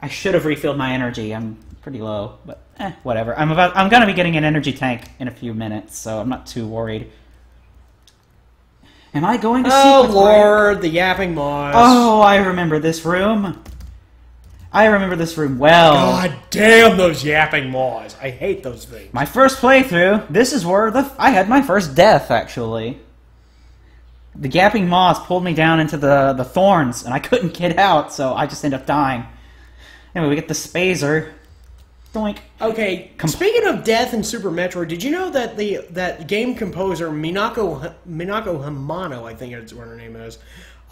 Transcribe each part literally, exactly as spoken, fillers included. I should have refilled my energy. I'm pretty low, but eh, whatever. I'm about. I'm gonna be getting an energy tank in a few minutes, so I'm not too worried. Am I going to oh, see? Oh Lord, my... the yapping moss. Oh, I remember this room. I remember this room well. God damn those yapping maws. I hate those things. My first playthrough, this is where the I had my first death, actually. The yapping maws pulled me down into the, the thorns, and I couldn't get out, so I just ended up dying. Anyway, we get the spazer. Doink. Okay, Com speaking of death in Super Metroid, did you know that the that game composer, Minako, Minako Hamano, I think that's what her name is,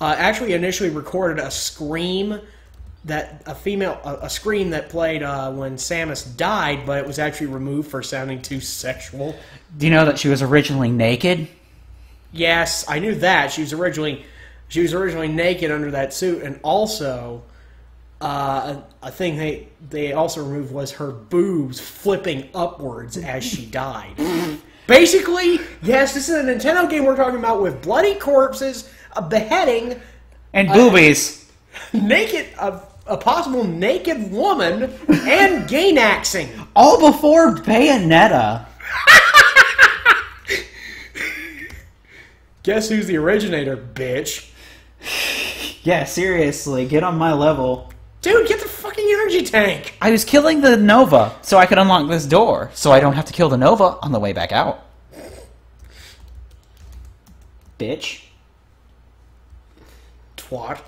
uh, actually initially recorded a scream... that a female a, a scream that played uh, when Samus died, but it was actually removed for sounding too sexual. Do you know that she was originally naked? Yes, I knew that she was originally she was originally naked under that suit, and also uh, a, a thing they they also removed was her boobs flipping upwards as she died. Basically, yes, this is a Nintendo game we're talking about with bloody corpses, a beheading, and boobies. Uh, Naked, a, a possible naked woman, and gainaxing. All before Bayonetta. Guess who's the originator, bitch? Yeah, seriously, get on my level. Dude, get the fucking energy tank. I was killing the Nova so I could unlock this door, so I don't have to kill the Nova on the way back out. Bitch. Twat.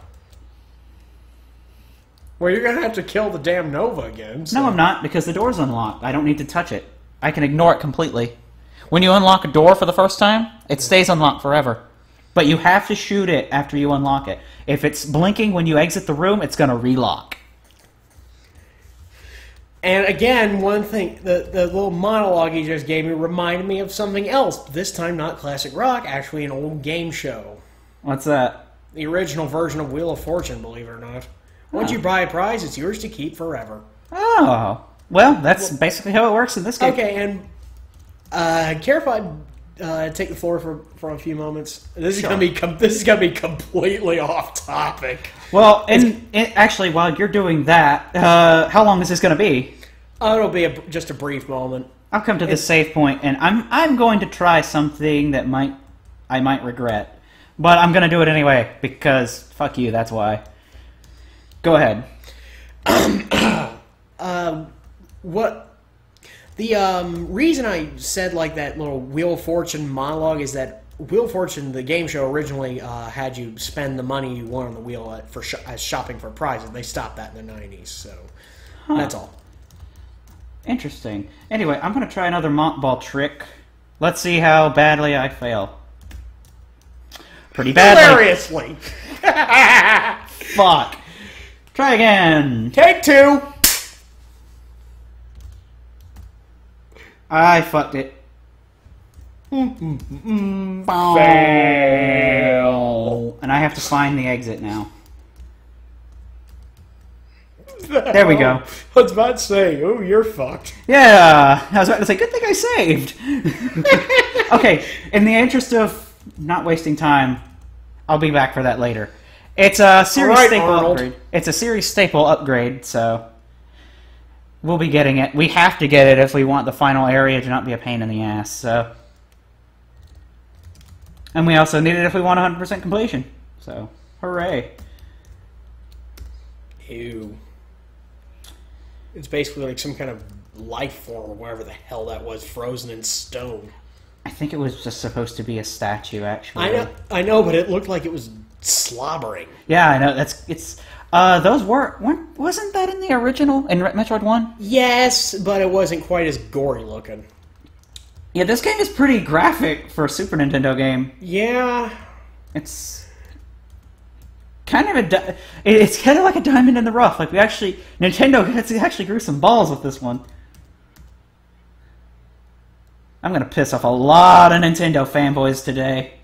Well, you're going to have to kill the damn Nova again. So. No, I'm not, because the door's unlocked. I don't need to touch it. I can ignore it completely. When you unlock a door for the first time, it stays unlocked forever. But you have to shoot it after you unlock it. If it's blinking when you exit the room, it's going to relock. And again, one thing, the, the little monologue he just gave me reminded me of something else. This time not classic rock, actually an old game show. What's that? The original version of Wheel of Fortune, believe it or not. Once you buy a prize, it's yours to keep forever. Oh. Well, that's well, basically how it works in this game. Okay, and uh, care if I uh, take the floor for, for a few moments? This sure. is going to be this is going to be completely off topic. Well, and, and actually, while you're doing that, uh, how long is this going to be? Oh, it'll be a, just a brief moment. I'll come to it's, the safe point, and I'm I'm going to try something that might I might regret, but I'm going to do it anyway because fuck you. That's why. Go ahead. Um, uh, what the um, reason I said like that little Wheel of Fortune monologue is that Wheel of Fortune, the game show, originally uh, had you spend the money you won on the wheel at, for sh as shopping for prizes. They stopped that in the nineties, so huh. That's all. Interesting. Anyway, I'm gonna try another Montball trick. Let's see how badly I fail. Pretty badly. Hilariously. Fuck. Try again. Take two. I fucked it. Mm-mm-mm-mm. Fail. And I have to find the exit now. There we go. I was about to say, oh, you're fucked. Yeah. I was about to say, good thing I saved. Okay. In the interest of not wasting time, I'll be back for that later. It's a series right, staple Arnold. upgrade. It's a series staple upgrade, so we'll be getting it. We have to get it if we want the final area to not be a pain in the ass. So, and we also need it if we want one hundred percent completion. So, hooray! Ew. It's basically like some kind of life form or whatever the hell that was, frozen in stone. I think it was just supposed to be a statue, actually. I know, I know, but it looked like it was. Slobbering. Yeah, I know. That's it's. Uh, those were weren't, wasn't that in the original in Metroid One? Yes, but it wasn't quite as gory looking. Yeah, this game is pretty graphic for a Super Nintendo game. Yeah, it's kind of a. It's kind of like a diamond in the rough. Like we actually Nintendo actually grew some balls with this one. I'm gonna piss off a lot of Nintendo fanboys today.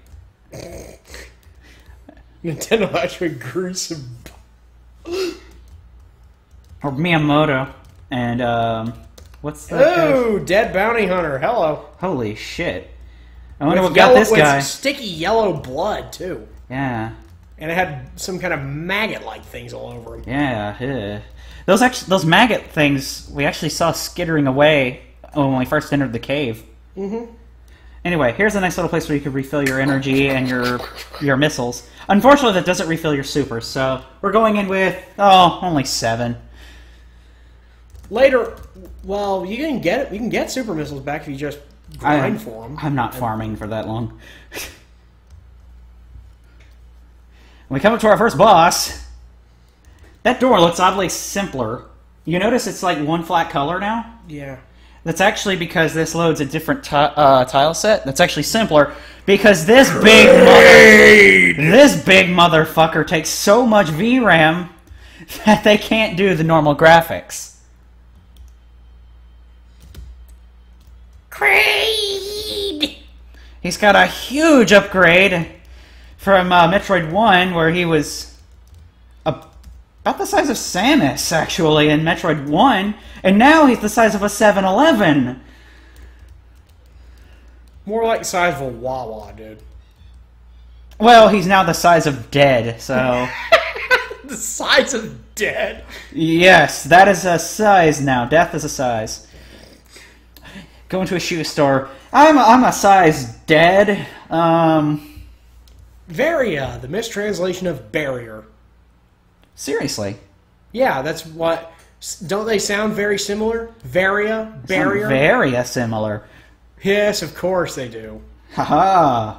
Nintendo actually grew some... Or Miyamoto. And, um... what's that? Oh, Dead Bounty Hunter. Hello. Holy shit. I wonder with what yellow, got this with guy. Sticky yellow blood, too. Yeah. And it had some kind of maggot-like things all over them. Yeah, yeah. Those actually, those maggot things we actually saw skittering away when we first entered the cave. Mm-hmm. Anyway, here's a nice little place where you can refill your energy and your your missiles. Unfortunately, that doesn't refill your super, so we're going in with, oh, only seven. Later, well, you can get you can get super missiles back if you just grind I, for them. I'm not and... farming for that long. When we come up to our first boss, that door looks oddly simpler. You notice it's like one flat color now? Yeah. That's actually because this loads a different uh, tile set. That's actually simpler because this big mother, this big motherfucker takes so much V RAM that they can't do the normal graphics. Kraid. He's got a huge upgrade from uh, Metroid one, where he was a about the size of Samus, actually, in Metroid one, and now he's the size of a seven eleven. More like the size of a Wawa, dude. Well, he's now the size of Dead, so... The size of Dead? Yes, that is a size now. Death is a size. Go into a shoe store. I'm a, I'm a size Dead. Um, Varia, the mistranslation of barrier. Seriously. Yeah, that's what... Don't they sound very similar? Varia? Barrier? Varia similar. Yes, of course they do. Haha.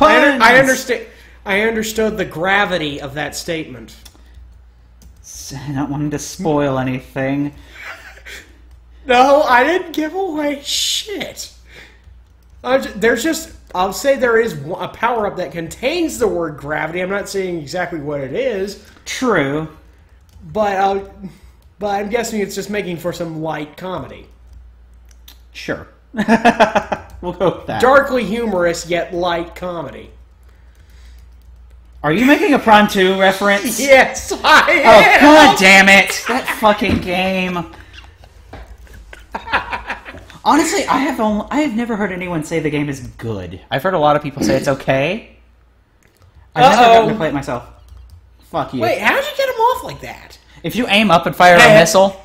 -ha. I, I understand... I understood the gravity of that statement. Not wanting to spoil anything. No, I didn't give away shit. Just, there's just... I'll say there is a power-up that contains the word gravity. I'm not saying exactly what it is. True. But, uh, but I'm guessing it's just making for some light comedy. Sure. We'll go with that. Darkly humorous, yet light comedy. Are you making a Prime two reference? Yes, I am! Oh, god damn it! That fucking game. Honestly, I have only, I have never heard anyone say the game is good. I've heard a lot of people say it's okay. I've uh -oh. never gotten to play it myself. Fuck you. Wait, how did you get him off like that? If you aim up and fire a missile...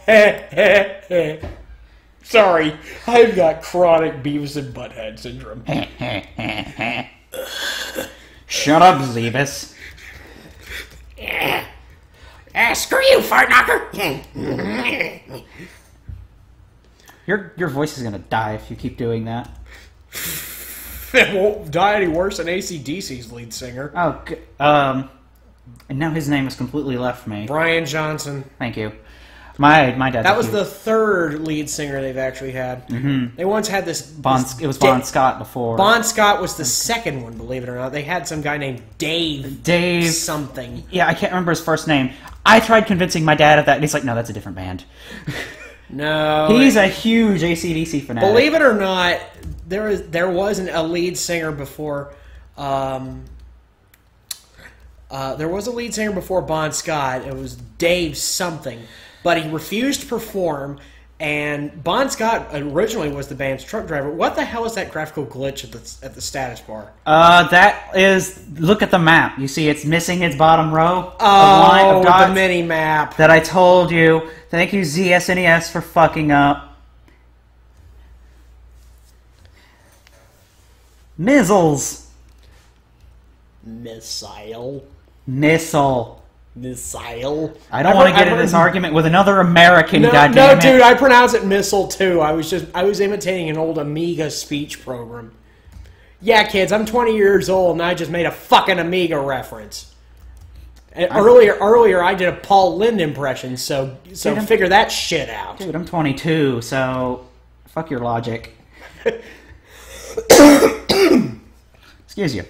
Sorry, I've got chronic Beavis and Butthead syndrome. Shut up, Beavis. Uh, screw you, fart knocker! Your, your voice is going to die if you keep doing that. It won't die any worse than A C D C's lead singer. Oh, um, and now his name has completely left me. Brian Johnson. Thank you. My my dad. That was the third lead singer they've actually had. Mm-hmm. They once had this... Bon, this it was Bon Scott before. Bon Scott was the second one, believe it or not. They had some guy named Dave. Dave. Something. Yeah, I can't remember his first name. I tried convincing my dad of that, and he's like, no, that's a different band. No. He's a huge A C D C fanatic. Believe it or not, there is there wasn't a lead singer before um uh there was a lead singer before Bon Scott. It was Dave something, but he refused to perform, and Bon Scott originally was the band's truck driver. What the hell is that graphical glitch at the at the status bar? Uh that is, look at the map. You see it's missing its bottom row. Oh, the mini map that I told you. Thank you, Z S N E S, for fucking up. Mizzles. Missile. Missile. Missile. I don't want to get into this argument with another American, no, goddamn No, it. dude, I pronounce it missile, too. I was just, I was imitating an old Amiga speech program. Yeah, kids, I'm twenty years old, and I just made a fucking Amiga reference. And earlier, earlier, I did a Paul Lind impression, so so dude, figure that shit out. Dude, I'm twenty-two, so fuck your logic. Excuse you.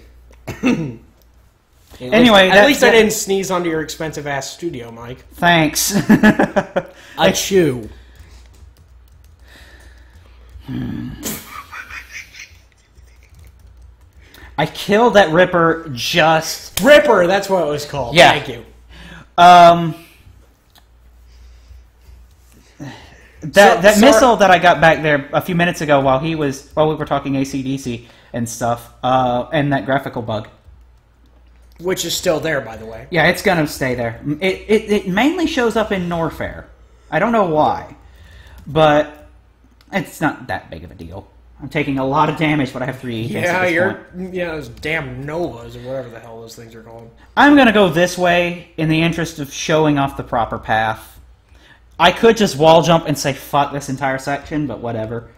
Anyway, anyway, at least I didn't sneeze onto your expensive ass studio, Mike. Thanks. I chew. Hmm. I killed that Ripper just... Ripper, that's what it was called. Yeah. Thank you. Um, that so, that sorry. missile that I got back there a few minutes ago while he was while we were talking A C D C and stuff, uh, and that graphical bug. Which is still there, by the way. Yeah, it's going to stay there. It, it it mainly shows up in Norfair. I don't know why, but it's not that big of a deal. I'm taking a lot of damage, but I have three. Yeah, you're point. yeah, those damn Novas or whatever the hell those things are called. I'm going to go this way in the interest of showing off the proper path. I could just wall jump and say fuck this entire section, but whatever.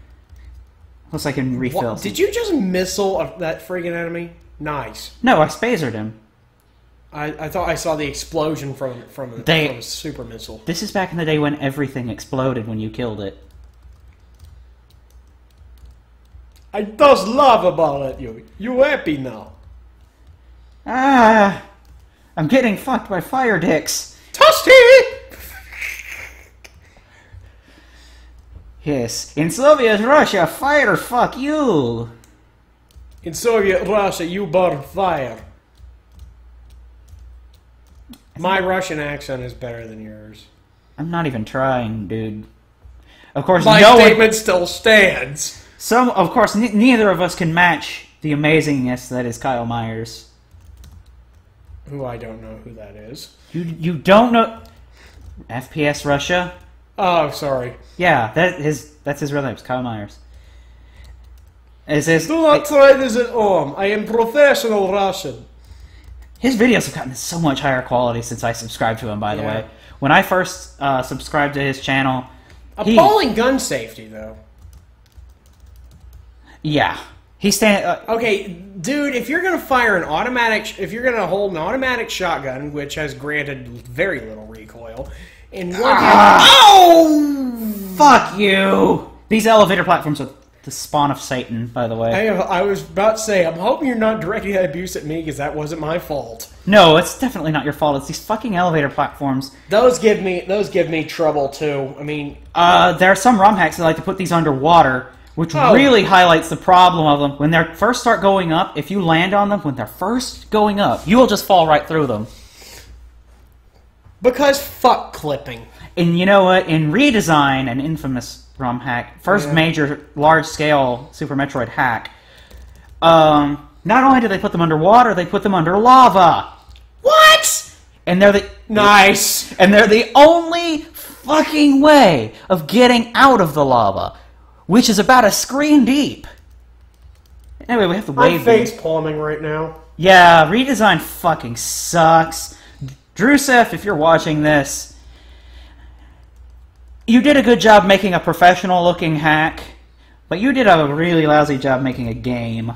Unless I can refill. What? Did you just missile that friggin' enemy? Nice. No, I spazered him. I, I thought I saw the explosion from from, they, from a super missile. This is back in the day when everything exploded when you killed it. I just love about it, you. You happy now? Ah, I'm getting fucked by fire dicks. Toasty. Yes, in Soviet Russia, fire fuck you. In Soviet Russia, you burn fire. My Russian accent is better than yours. I'm not even trying, dude. Of course, my no statement one, still stands. Some, of course, n neither of us can match the amazingness that is Kyle Myers. Who I don't know who that is. You you don't know F P S Russia? Oh, sorry. Yeah, that his that's his real name, Kyle Myers. It says, do not try this at home. I am professional Russian. His videos have gotten so much higher quality since I subscribed to him, by the yeah. way. When I first uh, subscribed to his channel... Appalling he... gun safety, though. Yeah. He's standing... Uh, okay, dude, if you're going to fire an automatic... If you're going to hold an automatic shotgun, which has granted very little recoil, and one... Uh, oh! Fuck you! These elevator platforms are... The spawn of Satan, by the way. I, I was about to say, I'm hoping you're not directing that abuse at me, because that wasn't my fault. No, it's definitely not your fault. It's these fucking elevator platforms. Those give me those give me trouble, too. I mean... Uh, there are some ROM hacks that like to put these underwater, which oh. really highlights the problem of them. When they first start going up, if you land on them, when they're first going up, you will just fall right through them. Because fuck clipping. And you know what? In Redesign, an infamous... ROM hack, first yeah. major large-scale Super Metroid hack. Um, not only do they put them underwater, they put them under lava. What? And they're the nice. And they're the only fucking way of getting out of the lava, which is about a screen deep. Anyway, we have to wave. I'm face palming right now. Yeah, Redesign fucking sucks. Drusef, if you're watching this. You did a good job making a professional-looking hack, but you did a really lousy job making a game.